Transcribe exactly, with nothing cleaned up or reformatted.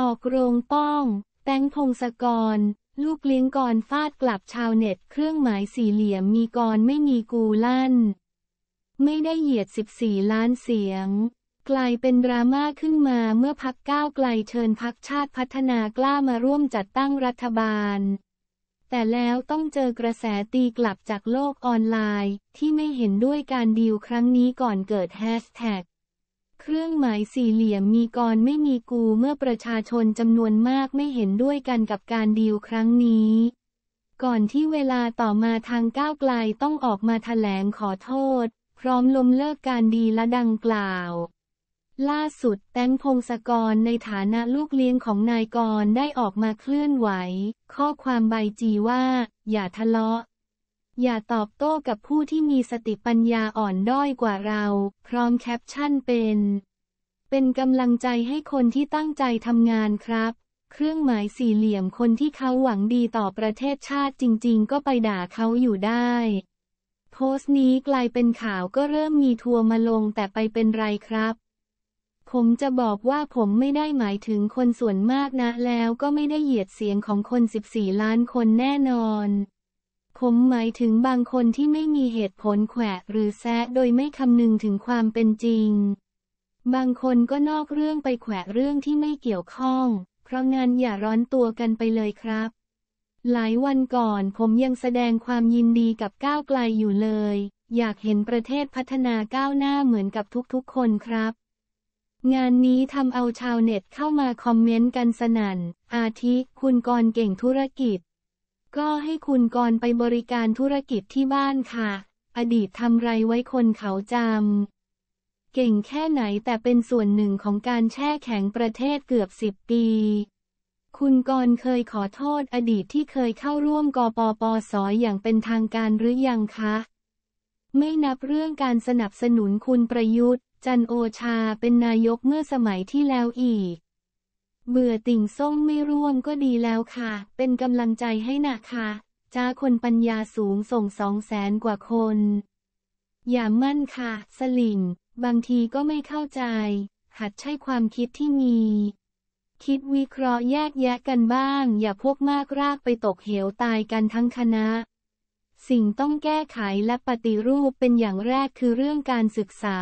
ออกโรงป้องแตงพงศกรลูกเลี้ยงกรฟาดกลับชาวเน็ตเครื่องหมายสี่เหลี่ยมมีกรไม่มีกูลั่นไม่ได้เหยียดสิบสี่ล้านเสียงกลายเป็นดราม่าขึ้นมาเมื่อพรรคก้าวไกลเชิญพรรคชาติพัฒนากล้ามาร่วมจัดตั้งรัฐบาลแต่แล้วต้องเจอกระแสตีกลับจากโลกออนไลน์ที่ไม่เห็นด้วยการดีลครั้งนี้ก่อนเกิดแฮชแท็กเครื่องหมายสี่เหลี่ยมมีกรไม่มีกูเมื่อประชาชนจำนวนมากไม่เห็นด้วยกันกับการดีลครั้งนี้ก่อนที่เวลาต่อมาทางก้าวไกลต้องออกมาแถลงขอโทษพร้อมล้มเลิกการดีลดังกล่าวล่าสุดแตงพงศกรในฐานะลูกเลี้ยงของนายกรได้ออกมาเคลื่อนไหวข้อความใบจีว่าอย่าทะเลาะอย่าตอบโต้กับผู้ที่มีสติปัญญาอ่อนด้อยกว่าเราพร้อมแคปชั่นเป็นเป็นกำลังใจให้คนที่ตั้งใจทำงานครับเครื่องหมายสี่เหลี่ยมคนที่เขาหวังดีต่อประเทศชาติจริงๆก็ไปด่าเขาอยู่ได้โพสต์นี้กลายเป็นข่าวก็เริ่มมีทัวร์มาลงแต่ไปเป็นไรครับผมจะบอกว่าผมไม่ได้หมายถึงคนส่วนมากนะแล้วก็ไม่ได้เหยียดเสียงของคนสิบสี่ล้านคนแน่นอนผมหมายถึงบางคนที่ไม่มีเหตุผลแขวะหรือแซะโดยไม่คำนึงถึงความเป็นจริงบางคนก็นอกเรื่องไปแขวะเรื่องที่ไม่เกี่ยวข้องเพราะงั้นอย่าร้อนตัวกันไปเลยครับหลายวันก่อนผมยังแสดงความยินดีกับก้าวไกลอยู่เลยอยากเห็นประเทศพัฒนาก้าวหน้าเหมือนกับทุกๆคนครับงานนี้ทำเอาชาวเน็ตเข้ามาคอมเมนต์กันสนั่นอาทิคุณกรเก่งธุรกิจก็ให้คุณกรไปบริการธุรกิจที่บ้านค่ะอดีตทำไรไว้คนเขาจำเก่งแค่ไหนแต่เป็นส่วนหนึ่งของการแช่แข็งประเทศเกือบสิบปีคุณกรเคยขอโทษอดีตที่เคยเข้าร่วมกปปส อย่างเป็นทางการหรือยังคะไม่นับเรื่องการสนับสนุนคุณประยุทธ์จันทร์โอชาเป็นนายกเมื่อสมัยที่แล้วอีกเบื่อติ่งส้มไม่ร่วมก็ดีแล้วค่ะเป็นกำลังใจให้นะคะจ้าคนปัญญาสูงส่งสองแสนกว่าคนอย่ามั่นค่ะสลิมบางทีก็ไม่เข้าใจหัดใช้ความคิดที่มีคิดวิเคราะห์แยกแยะกันบ้างอย่าพวกมากรากไปตกเหวตายกันทั้งคณะสิ่งต้องแก้ไขและปฏิรูปเป็นอย่างแรกคือเรื่องการศึกษา